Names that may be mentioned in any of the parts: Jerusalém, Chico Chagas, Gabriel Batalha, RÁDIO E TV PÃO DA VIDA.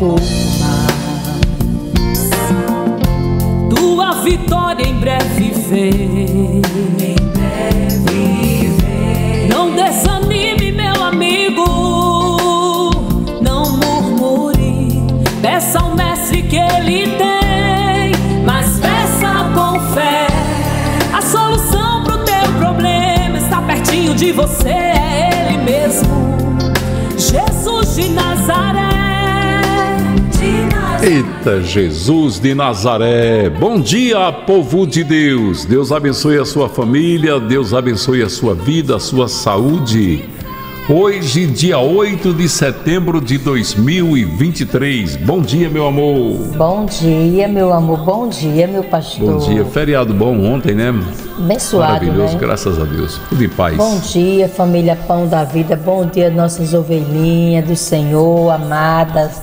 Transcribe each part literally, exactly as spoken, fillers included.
estou mais. Tua vitória em breve vem, em breve vem. Não desanime, meu amigo, não murmure, peça ao mestre que ele tem, mas peça com fé. A solução pro teu problema está pertinho de você, é ele mesmo, Jesus de Nazaré, de Nazaré. Eita, Jesus de Nazaré. Bom dia, povo de Deus. Deus abençoe a sua família, Deus abençoe a sua vida, a sua saúde. Hoje, dia oito de setembro de dois mil e vinte e três. Bom dia, meu amor. Bom dia, meu amor. Bom dia, meu pastor. Bom dia. Feriado bom ontem, né? Abençoado, maravilhoso, né? Graças a Deus. Tudo em paz. Bom dia, família Pão da Vida. Bom dia, nossas ovelhinhas do Senhor, amadas,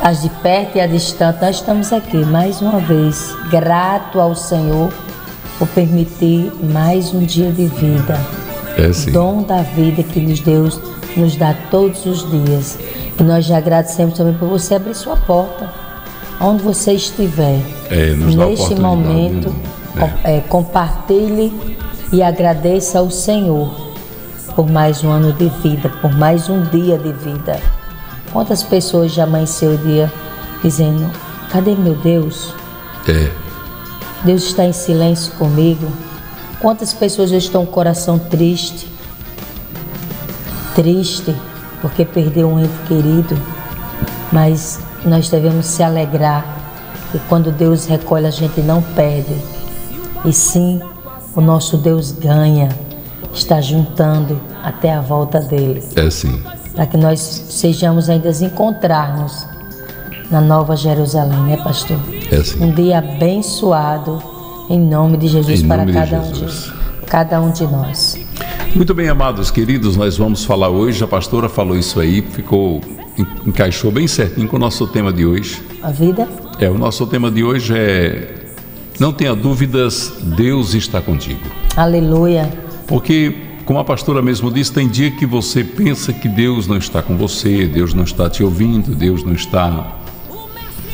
as de perto e as distantes. Nós estamos aqui mais uma vez, grato ao Senhor por permitir mais um dia de vida. É, sim. Dom da vida que Deus nos dá todos os dias. E nós já agradecemos também por você abrir sua porta, onde você estiver. É, nos dá neste momento, é. É, compartilhe e agradeça ao Senhor por mais um ano de vida, por mais um dia de vida. Quantas pessoas já amanheceu o dia dizendo, cadê meu Deus? É. Deus está em silêncio comigo. Quantas pessoas estão com o coração triste, triste, porque perdeu um ente querido, mas nós devemos se alegrar, que quando Deus recolhe a gente não perde, e sim, o nosso Deus ganha, está juntando até a volta dele. É, sim. Para que nós sejamos ainda encontrarmos na Nova Jerusalém, né, pastor? É, sim. Um dia abençoado. Em nome de Jesus, para cada um de, cada um de nós. Muito bem, amados, queridos, nós vamos falar hoje, a pastora falou isso aí, ficou, encaixou bem certinho com o nosso tema de hoje. A vida? É, o nosso tema de hoje é, não tenha dúvidas, Deus está contigo. Aleluia. Porque, como a pastora mesmo disse, tem dia que você pensa que Deus não está com você, Deus não está te ouvindo, Deus não está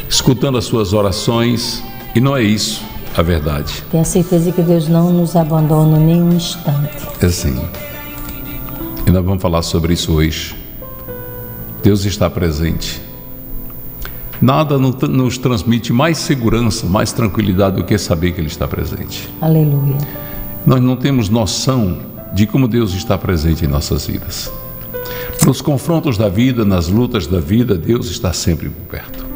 escutando as suas orações, e não é isso. A verdade. Tenha certeza que Deus não nos abandona nem um instante. É, sim. E nós vamos falar sobre isso hoje. Deus está presente. Nada nos transmite mais segurança, mais tranquilidade do que saber que Ele está presente. Aleluia. Nós não temos noção de como Deus está presente em nossas vidas. Nos confrontos da vida, nas lutas da vida, Deus está sempre por perto.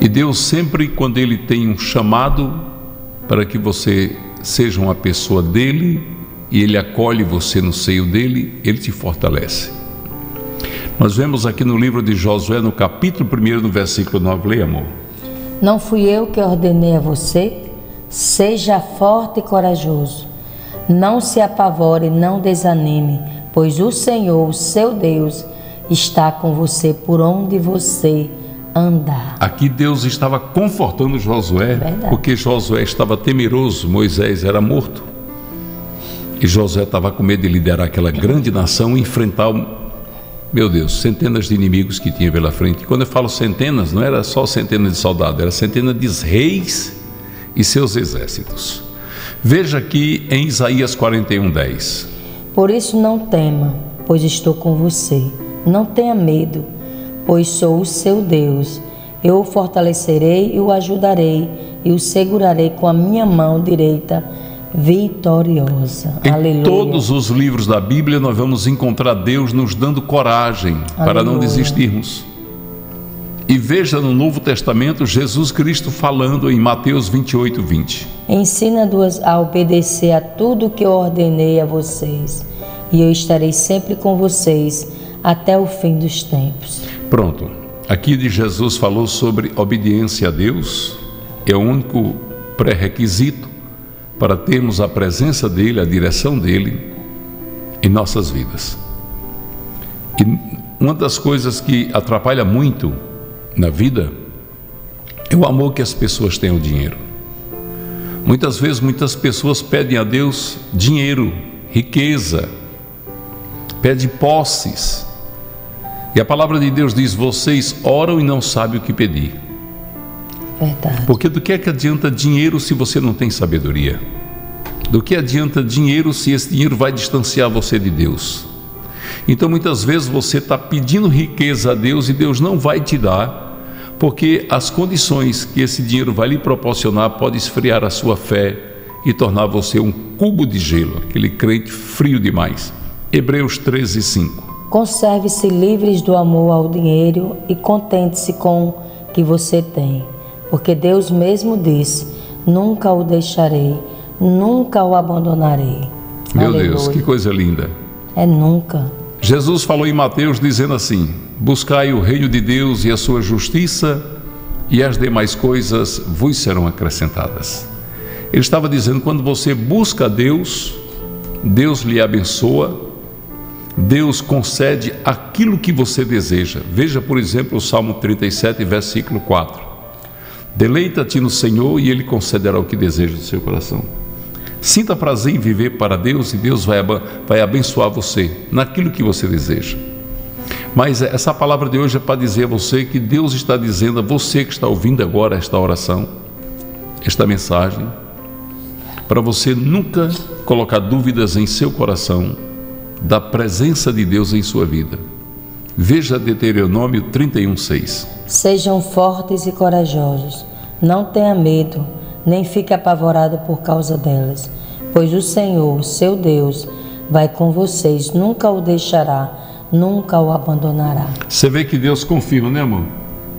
E Deus sempre, quando Ele tem um chamado para que você seja uma pessoa dEle e Ele acolhe você no seio dEle, Ele te fortalece. Nós vemos aqui no livro de Josué, no capítulo primeiro, no versículo nove, leia, amor. Não fui eu que ordenei a você, seja forte e corajoso, não se apavore, não desanime, pois o Senhor, o seu Deus, está com você por onde você andar. Aqui Deus estava confortando Josué, verdade, porque Josué estava temeroso, Moisés era morto e Josué estava com medo de liderar aquela grande nação e enfrentar, meu Deus, centenas de inimigos que tinha pela frente. Quando eu falo centenas, não era só centenas de soldados, era centenas de reis e seus exércitos. Veja aqui em Isaías quarenta e um, dez. Por isso não tema, pois estou com você, não tenha medo, pois sou o seu Deus, eu o fortalecerei e o ajudarei e o segurarei com a minha mão direita vitoriosa. Em Aleluia. Todos os livros da Bíblia nós vamos encontrar Deus nos dando coragem. Aleluia. Para não desistirmos. E veja no Novo Testamento Jesus Cristo falando em Mateus vinte e oito, vinte. Ensina-nos a obedecer a tudo que eu ordenei a vocês e eu estarei sempre com vocês até o fim dos tempos. Pronto, aqui de Jesus falou sobre obediência a Deus, é o único pré-requisito para termos a presença dEle, a direção dEle em nossas vidas. E uma das coisas que atrapalha muito na vida é o amor que as pessoas têm ao dinheiro. Muitas vezes, muitas pessoas pedem a Deus dinheiro, riqueza, pede posses, E a palavra de Deus diz, vocês oram e não sabem o que pedir. Verdade. Porque do que é que adianta dinheiro se você não tem sabedoria? Do que adianta dinheiro se esse dinheiro vai distanciar você de Deus? Então muitas vezes você está pedindo riqueza a Deus e Deus não vai te dar, porque as condições que esse dinheiro vai lhe proporcionar pode esfriar a sua fé e tornar você um cubo de gelo, aquele crente frio demais. Hebreus treze, cinco. Conserve-se livres do amor ao dinheiro e contente-se com o que você tem, porque Deus mesmo disse, nunca o deixarei, nunca o abandonarei. Meu Aleluia. Deus, que coisa linda. É nunca. Jesus falou em Mateus dizendo assim, buscai o reino de Deus e a sua justiça e as demais coisas vos serão acrescentadas. Ele estava dizendo, quando você busca Deus, Deus lhe abençoa, Deus concede aquilo que você deseja. Veja, por exemplo, o Salmo trinta e sete, versículo quatro. Deleita-te no Senhor e Ele concederá o que deseja do seu coração. Sinta prazer em viver para Deus e Deus vai, vai abençoar você naquilo que você deseja. Mas essa palavra de hoje é para dizer a você que Deus está dizendo a você que está ouvindo agora esta oração, esta mensagem, para você nunca colocar dúvidas em seu coração da presença de Deus em sua vida. Veja Deuteronômio trinta e um, seis. Sejam fortes e corajosos, não tenha medo, nem fique apavorado por causa delas, pois o Senhor, seu Deus, vai com vocês, nunca o deixará, nunca o abandonará. Você vê que Deus confirma, né, amor?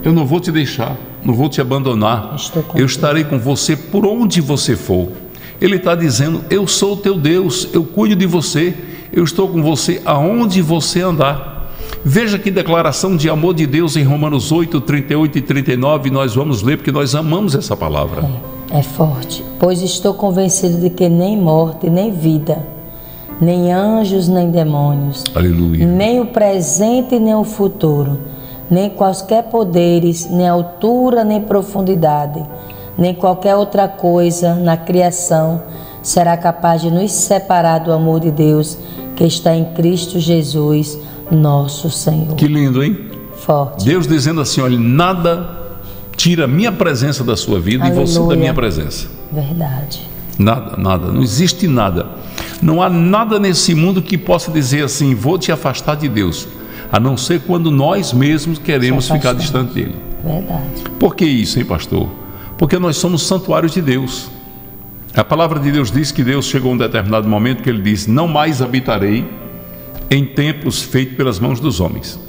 Eu não vou te deixar, não vou te abandonar, eu estarei com você por onde você for. Ele está dizendo, eu sou o teu Deus, eu cuido de você, eu estou com você aonde você andar. Veja que declaração de amor de Deus em Romanos oito, trinta e oito e trinta e nove, nós vamos ler porque nós amamos essa palavra. É, é forte, pois estou convencido de que nem morte, nem vida, nem anjos, nem demônios, Aleluia. Nem o presente, nem o futuro, nem quaisquer poderes, nem altura, nem profundidade, nem qualquer outra coisa na criação será capaz de nos separar do amor de Deus que está em Cristo Jesus, nosso Senhor. Que lindo, hein? Forte. Deus dizendo assim, olha, nada tira a minha presença da sua vida Aleluia. E você da minha presença. Verdade. Nada, nada, não existe nada. Não há nada nesse mundo que possa dizer assim, vou te afastar de Deus, a não ser quando nós mesmos queremos ficar distante dele. Verdade. Por que isso, hein, pastor? Porque nós somos santuários de Deus. A palavra de Deus diz que Deus chegou a um determinado momento que Ele disse, não mais habitarei em templos feitos pelas mãos dos homens.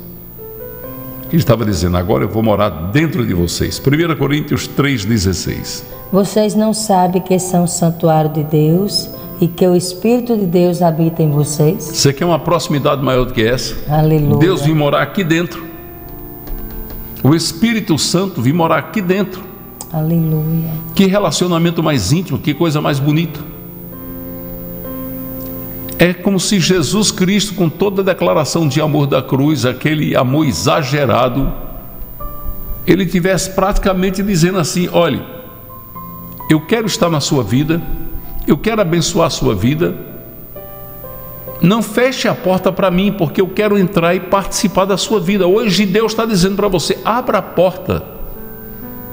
Ele estava dizendo, agora eu vou morar dentro de vocês. primeira Coríntios três, dezesseis. Vocês não sabem que são santuário de Deus e que o Espírito de Deus habita em vocês? Você quer uma proximidade maior do que essa? Aleluia. Deus vem morar aqui dentro. O Espírito Santo vem morar aqui dentro. Aleluia. Que relacionamento mais íntimo, que coisa mais bonita. É como se Jesus Cristo, com toda a declaração de amor da cruz, aquele amor exagerado, ele tivesse praticamente dizendo assim, olha, eu quero estar na sua vida, eu quero abençoar a sua vida, não feche a porta para mim, porque eu quero entrar e participar da sua vida. Hoje Deus está dizendo para você, abra a porta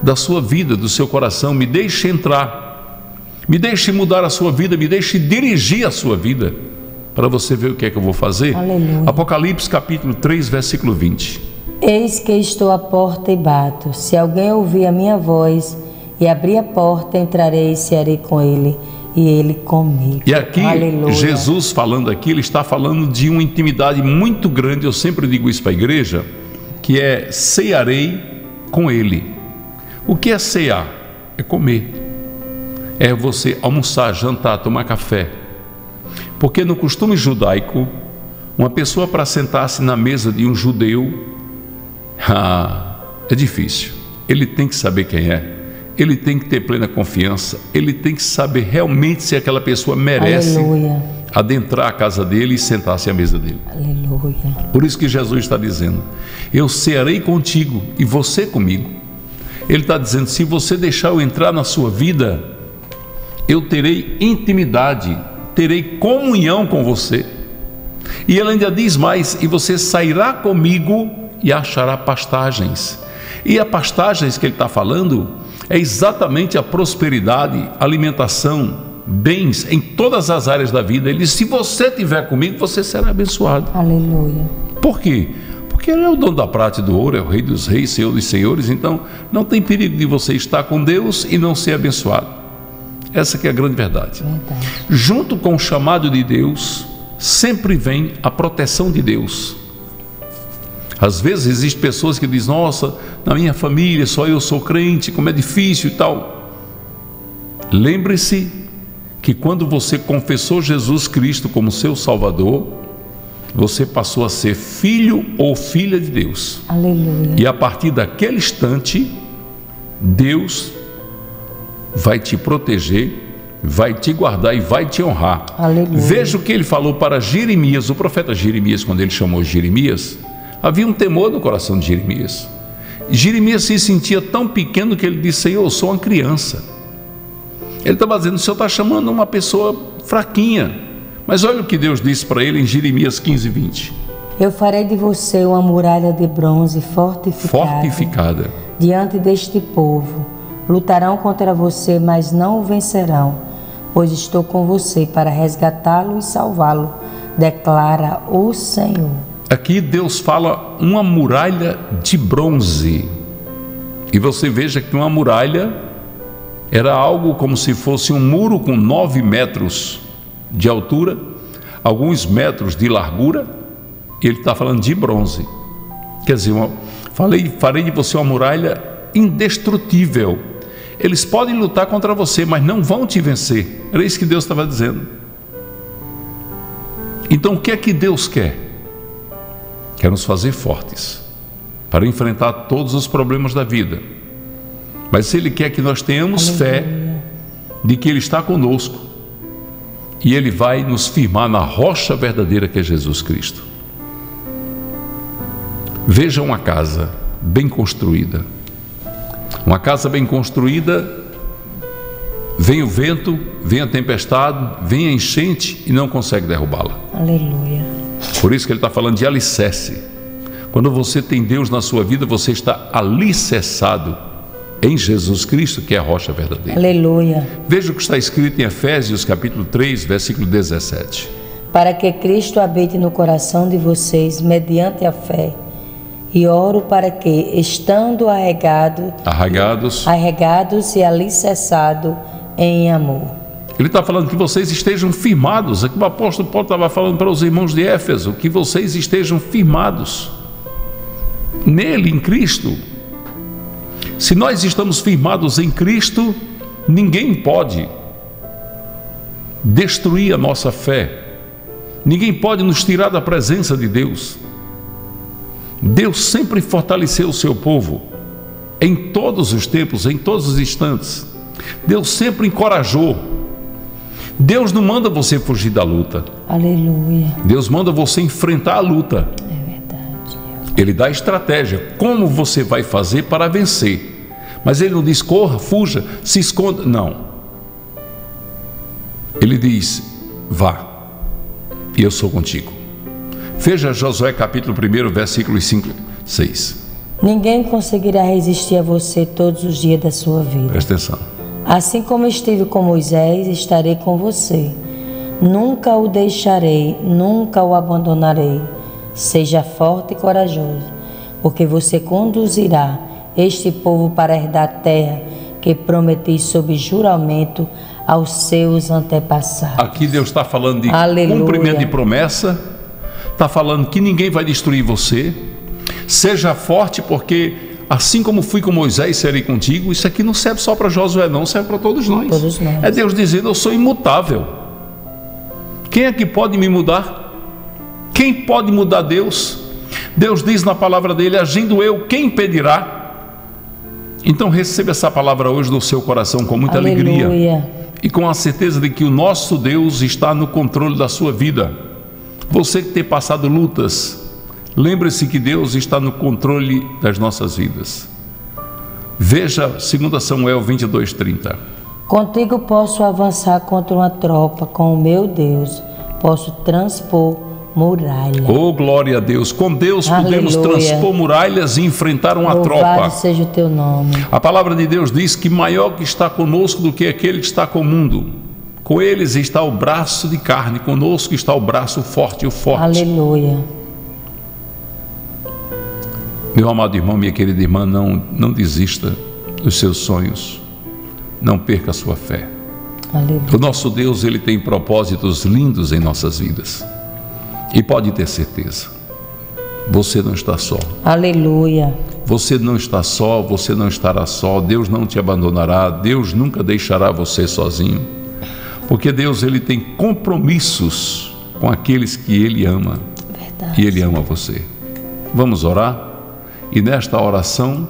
da sua vida, do seu coração, me deixe entrar, me deixe mudar a sua vida, me deixe dirigir a sua vida, para você ver o que é que eu vou fazer. Aleluia. Apocalipse capítulo três, versículo vinte. Eis que estou à porta e bato, se alguém ouvir a minha voz e abrir a porta, entrarei e cearei com ele e ele comigo. E aqui, Aleluia. Jesus falando aqui, ele está falando de uma intimidade muito grande, eu sempre digo isso para a igreja, que é cearei com ele. O que é cear? É comer. É você almoçar, jantar, tomar café. Porque no costume judaico, uma pessoa para sentar-se na mesa de um judeu, ah, é difícil. Ele tem que saber quem é. Ele tem que ter plena confiança. Ele tem que saber realmente se aquela pessoa merece Aleluia. Adentrar a casa dele e sentar-se à mesa dele. Aleluia. Por isso que Jesus está dizendo, eu cearei contigo e você comigo. Ele está dizendo, se você deixar eu entrar na sua vida, eu terei intimidade, terei comunhão com você. E ele ainda diz mais: e você sairá comigo e achará pastagens. E a pastagens que ele está falando é exatamente a prosperidade, alimentação, bens em todas as áreas da vida. Ele diz: se você estiver comigo, você será abençoado. Aleluia. Por quê? Porque ele é o dono da prata e do ouro, é o Rei dos reis, Senhor dos senhores. Então não tem perigo de você estar com Deus e não ser abençoado. Essa que é a grande verdade. verdade. Junto com o chamado de Deus sempre vem a proteção de Deus. Às vezes existem pessoas que dizem: nossa, na minha família só eu sou crente, como é difícil e tal. Lembre-se que quando você confessou Jesus Cristo como seu Salvador, você passou a ser filho ou filha de Deus. Aleluia. E a partir daquele instante, Deus vai te proteger, vai te guardar e vai te honrar. Aleluia. Veja o que ele falou para Jeremias, o profeta Jeremias, quando ele chamou Jeremias. Havia um temor no coração de Jeremias. Jeremias se sentia tão pequeno que ele disse: Senhor, eu sou uma criança. Ele estava dizendo: o Senhor está chamando uma pessoa fraquinha. Mas olha o que Deus disse para ele em Jeremias quinze, vinte. Eu farei de você uma muralha de bronze fortificada, fortificada. diante deste povo. Lutarão contra você, mas não o vencerão, pois estou com você para resgatá-lo e salvá-lo, declara o Senhor. Aqui Deus fala uma muralha de bronze. E você veja que uma muralha era algo como se fosse um muro com nove metros de altura, alguns metros de largura. Ele está falando de bronze. Quer dizer, uma, falei, farei de você uma muralha indestrutível. Eles podem lutar contra você, mas não vão te vencer. Era isso que Deus estava dizendo. Então o que é que Deus quer? Quer nos fazer fortes para enfrentar todos os problemas da vida. Mas Ele quer que nós tenhamos fé de que Ele está conosco e Ele vai nos firmar na rocha verdadeira, que é Jesus Cristo. Veja uma casa bem construída. Uma casa bem construída, vem o vento, vem a tempestade, vem a enchente e não consegue derrubá-la. Aleluia. Por isso que ele está falando de alicerce. Quando você tem Deus na sua vida, você está alicerçado em Jesus Cristo, que é a rocha verdadeira. Aleluia. Veja o que está escrito em Efésios capítulo três, versículo dezessete. Para que Cristo habite no coração de vocês mediante a fé, e oro para que, estando arregado, arregados, arregados e alicerçado em amor. Ele está falando que vocês estejam firmados. Aqui o apóstolo Paulo estava falando para os irmãos de Éfeso, que vocês estejam firmados nele, em Cristo. Se nós estamos firmados em Cristo, ninguém pode destruir a nossa fé. Ninguém pode nos tirar da presença de Deus. Deus sempre fortaleceu o seu povo, em todos os tempos, em todos os instantes. Deus sempre encorajou. Deus não manda você fugir da luta. Aleluia. Deus manda você enfrentar a luta. Ele dá estratégia, como você vai fazer para vencer. Mas ele não diz: corra, fuja, se esconda. Não. Ele diz: vá, e eu sou contigo. Veja Josué capítulo um, versículos cinco e seis. Ninguém conseguirá resistir a você todos os dias da sua vida. Presta atenção. Assim como estive com Moisés, estarei com você. Nunca o deixarei, nunca o abandonarei. Seja forte e corajoso, porque você conduzirá este povo para herdar a terra que prometi sob juramento aos seus antepassados. Aqui Deus está falando de Aleluia. Cumprimento de promessa, está falando que ninguém vai destruir você. Seja forte, porque assim como fui com Moisés, serei contigo. Isso aqui não serve só para Josué, não, serve para todos nós. todos nós. É Deus dizendo: eu sou imutável. Quem é que pode me mudar? Quem pode mudar Deus? Deus diz na palavra dele: agindo eu, quem impedirá? Então receba essa palavra hoje no seu coração com muita Aleluia. alegria e com a certeza de que o nosso Deus está no controle da sua vida. Você que tem passado lutas, lembre-se que Deus está no controle das nossas vidas. Veja dois Samuel vinte e dois, trinta. Contigo posso avançar contra uma tropa, com o meu Deus posso transpor muralha. Oh, glória a Deus! Com Deus, aleluia, podemos transpor muralhas e enfrentar uma louvado tropa. Louvado seja o teu nome. A palavra de Deus diz que maior que está conosco do que aquele que está com o mundo. Com eles está o braço de carne, conosco está o braço forte e o forte. Aleluia. Meu amado irmão, minha querida irmã, não, não desista dos seus sonhos. Não perca a sua fé. Aleluia. O nosso Deus, Ele tem propósitos lindos em nossas vidas. E pode ter certeza, você não está só. Aleluia. Você não está só, você não estará só. Deus não te abandonará, Deus nunca deixará você sozinho. Porque Deus, Ele tem compromissos com aqueles que Ele ama. Verdade. E Ele ama você. Vamos orar? E nesta oração,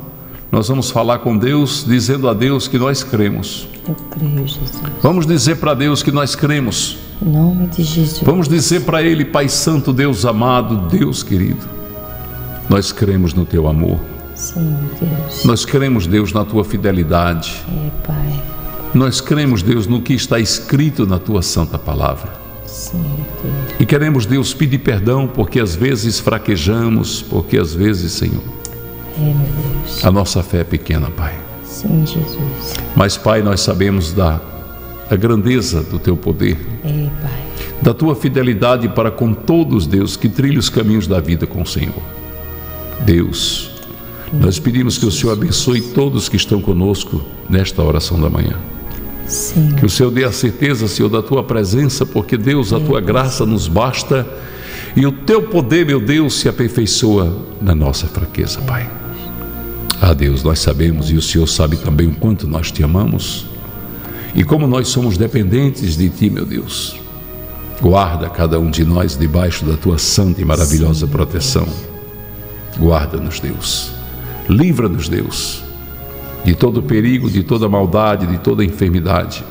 nós vamos falar com Deus, dizendo a Deus que nós cremos. Eu creio, Jesus. Vamos dizer para Deus que nós cremos. Em nome de Jesus. Vamos dizer para Ele: Pai Santo, Deus amado, Deus querido, nós cremos no Teu amor. Sim, Deus. Nós cremos, Deus, na Tua fidelidade. É, Pai. Nós cremos, Deus, no que está escrito na Tua santa palavra. Sim, Deus. E queremos, Deus, pedir perdão, porque às vezes fraquejamos, porque às vezes, Senhor, é, meu Deus, a nossa fé é pequena, Pai. Sim, Jesus. Mas, Pai, nós sabemos da da grandeza do Teu poder, ei, Pai, da Tua fidelidade para com todos, Deus, que trilha os caminhos da vida com o Senhor. Deus, nós pedimos que o Senhor abençoe todos que estão conosco nesta oração da manhã. Sim. Que o Senhor dê a certeza, Senhor, da Tua presença, porque, Deus, a ei, Tua Deus. graça nos basta e o Teu poder, meu Deus, se aperfeiçoa na nossa fraqueza, Pai. Ah, Deus, nós sabemos e o Senhor sabe também o quanto nós Te amamos. E como nós somos dependentes de Ti, meu Deus, guarda cada um de nós debaixo da Tua santa e maravilhosa Sim, proteção. Guarda-nos, Deus. Livra-nos, Deus, de todo perigo, de toda maldade, de toda enfermidade.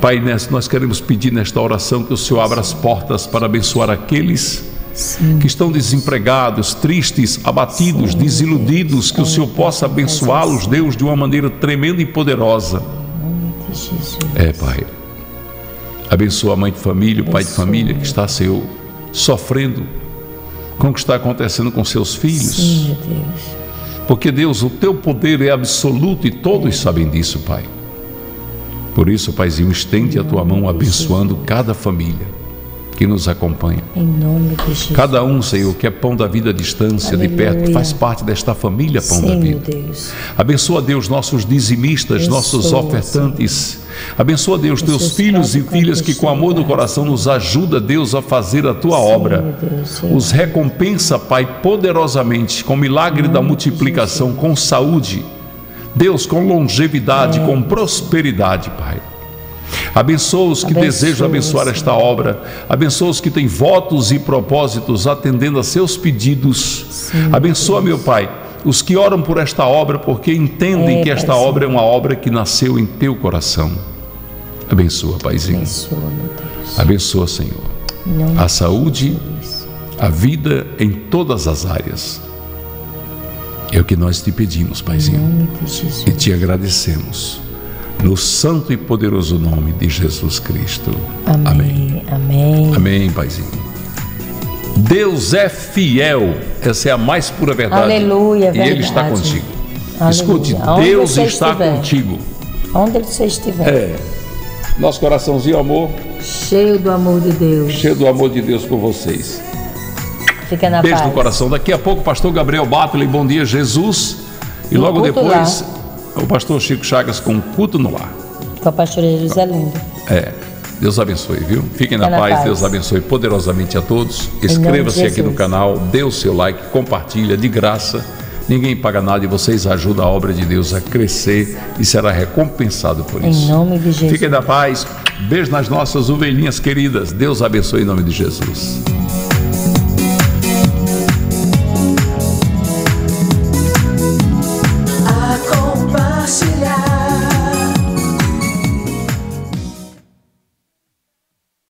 Pai, nós queremos pedir nesta oração que o Senhor abra as portas para abençoar aqueles Sim. que estão desempregados, tristes, abatidos, Sim, desiludidos, Sim. que o Senhor possa abençoá-los, Deus, de uma maneira tremenda e poderosa. Jesus. É, Pai, abençoa a mãe de família, o pai de família que está, Senhor, sofrendo com o que está acontecendo com seus filhos. Sim, Deus. Porque, Deus, o Teu poder é absoluto e todos Sim. sabem disso, Pai. Por isso, Paizinho, estende a Tua mão abençoando cada família que nos acompanha. Em nome de Jesus. Cada um, Senhor, que é pão da vida à distância, aleluia, de perto, faz parte desta família pão Sim, da vida. Deus. Abençoa, Deus, nossos dizimistas, abençoa, nossos ofertantes. Senhor. Abençoa, Deus, Teus Deus filhos e filhas que com amor no coração nos ajuda, Deus, a fazer a Tua Sim, obra. Deus, os recompensa, Pai, poderosamente, com o milagre da multiplicação, Jesus. Com saúde, Deus, com longevidade, é. com prosperidade, Pai. Abençoa os que abençoa, desejam abençoar Senhor. Esta obra. Abençoa os que têm votos e propósitos atendendo a seus pedidos. Sim, abençoa, Deus. Meu Pai, os que oram por esta obra, porque entendem é, que esta Pai, obra Senhor. É uma obra que nasceu em Teu coração. Abençoa, Paizinho. Abençoa, meu Deus. Abençoa, Senhor, não a saúde, Deus. A vida em todas as áreas. É o que nós Te pedimos, Paizinho, e Te agradecemos. No santo e poderoso nome de Jesus Cristo. Amém. Amém. Amém, Paizinho. Deus é fiel. Essa é a mais pura verdade. Aleluia, e verdade. Ele está contigo. Aleluia. Escute, onde Deus está estiver. Contigo. Onde você estiver. É. Nosso coraçãozinho, amor. Cheio do amor de Deus. Cheio do amor de Deus por vocês. Fica na Beijo paz. Beijo no coração. Daqui a pouco, pastor Gabriel Batalha, bom dia, Jesus. E no logo depois... Lá. O pastor Chico Chagas com culto no lar. Com a pastora Jerusalém. É. Deus abençoe, viu? Fiquem na, na paz. paz. Deus abençoe poderosamente a todos. Inscreva-se aqui no canal, dê o seu like, compartilha de graça. Ninguém paga nada e vocês ajudam a obra de Deus a crescer e será recompensado por isso. Em nome de Jesus. Fiquem na paz. Beijo nas nossas ovelhinhas queridas. Deus abençoe em nome de Jesus.